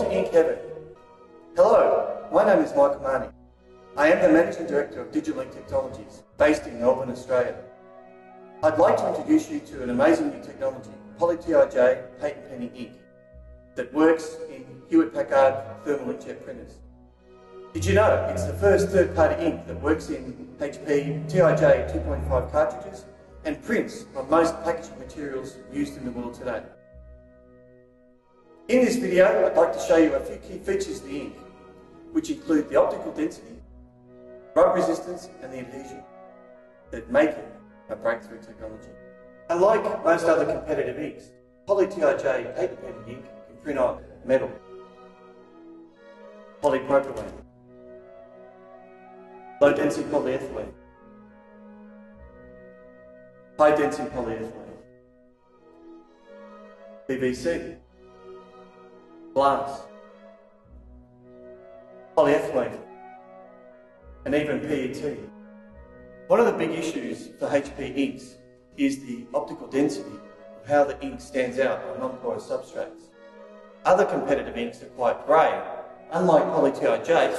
Welcome to Ink Heaven. Hello, my name is Michael Marnie. I am the Managing Director of Digital Ink Technologies, based in Melbourne, Australia. I'd like to introduce you to an amazing new technology, PolyTIJ patent pending ink, that works in Hewlett-Packard thermal inkjet printers. Did you know it's the first third-party ink that works in HP TIJ 2.5 cartridges and prints on most packaging materials used in the world today? In this video, I'd like to show you a few key features of the ink, which include the optical density, rub resistance and the adhesion, that make it a breakthrough technology. Unlike most other competitive inks, PolyTIJ patent-pending ink can print on metal, polypropylene, low-density polyethylene, high-density polyethylene, PVC, glass, polyethylene, and even PET. One of the big issues for HP inks is the optical density of how the ink stands out on non-porous substrates. Other competitive inks are quite grey, unlike PolyTIJ.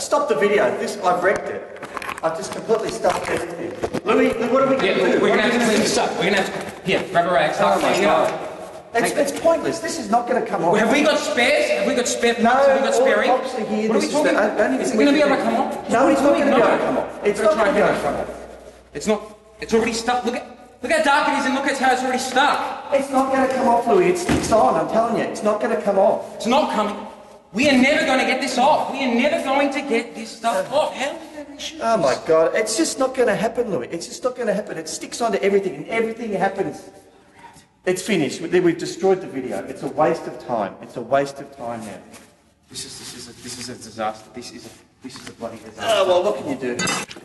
Stop the video, I've wrecked it. I've just completely stuffed everything. Louis, what are we going to do? We're going to have to clean this up. We're going to have to... Here, grab a rag, start cleaning up. It's pointless. This is not going to come off. Have we got spares? Have we got spare parts? Have we got spare ink? No, obviously here, this is... What are we talking? Is it going to be able to come off? No, it's not going to be able to come off. It's not going to be able to come off. It's not... It's already stuck. Look how dark it is and look at how it's already stuck. It's not going to come off, Louis. It sticks on, I'm telling you. It's not going to come off. It's not coming... We are never going to get this off. We are never going to get this stuff off. How? Oh my God, it's just not going to happen, Louis. It's just not going to happen. It sticks onto everything and everything happens. It's finished. We've destroyed the video. It's a waste of time. It's a waste of time now. This is a disaster. This is a bloody disaster. Oh, well, what can you do?